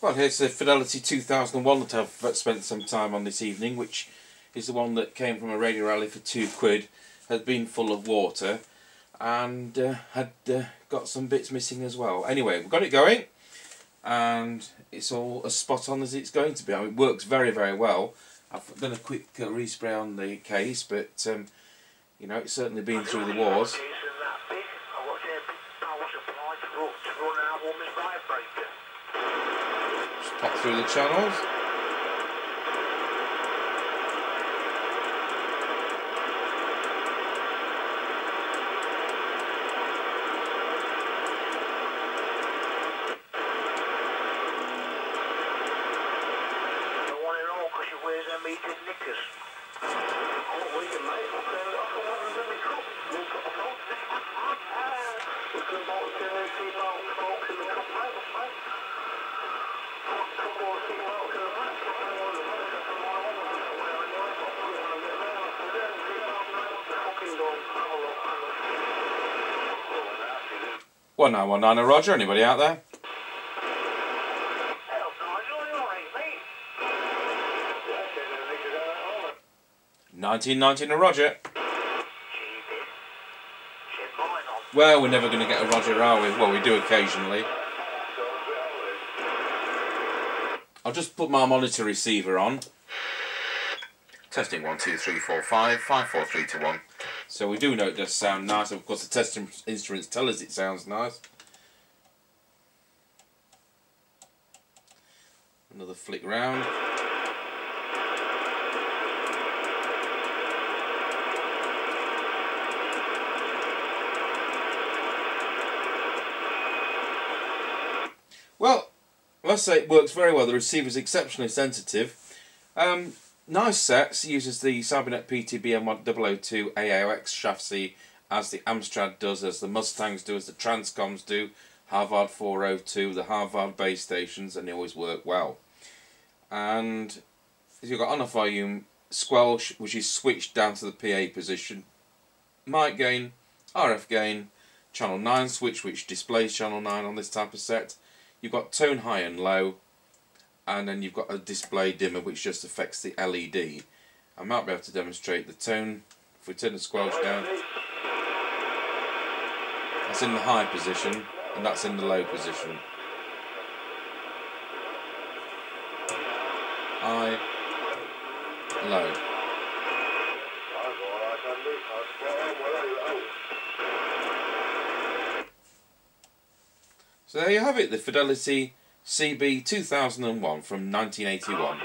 Well, here's the Fidelity 2001 that I've spent some time on this evening, which is the one that came from a radio rally for £2, had been full of water, and had got some bits missing as well. Anyway, we've got it going, and it's all as spot on as it's going to be. I mean, it works very, very well. I've done a quick respray on the case, but you know, it's certainly been through the wars. Just pop through the channels. Well, 919, a Roger, anybody out there? Hello, 1919, a Roger. Well, we're never going to get a Roger, are we? Well, we do occasionally. I'll just put my monitor receiver on. Testing 1, 2, 3, 4, 5, 5, 4, 3, 2, 1. So we do know it does sound nice. Of course, the test instruments tell us it sounds nice. Another flick round. Well, I must say it works very well. The receiver is exceptionally sensitive. Nice sets, uses the Cybernet PTBM002 AAOX Shaft C, as the Amstrad does, as the Mustangs do, as the Transcoms do, Harvard 402, the Harvard base stations, and they always work well. And you've got on-off volume squelch, which is switched down to the PA position, mic gain, RF gain, channel 9 switch, which displays channel 9 on this type of set. You've got tone high and low, and then you've got a display dimmer which just affects the LED. I might be able to demonstrate the tone. If we turn the squelch down, that's in the high position and that's in the low position. High, low. So there you have it, the Fidelity CB 2001 from 1981.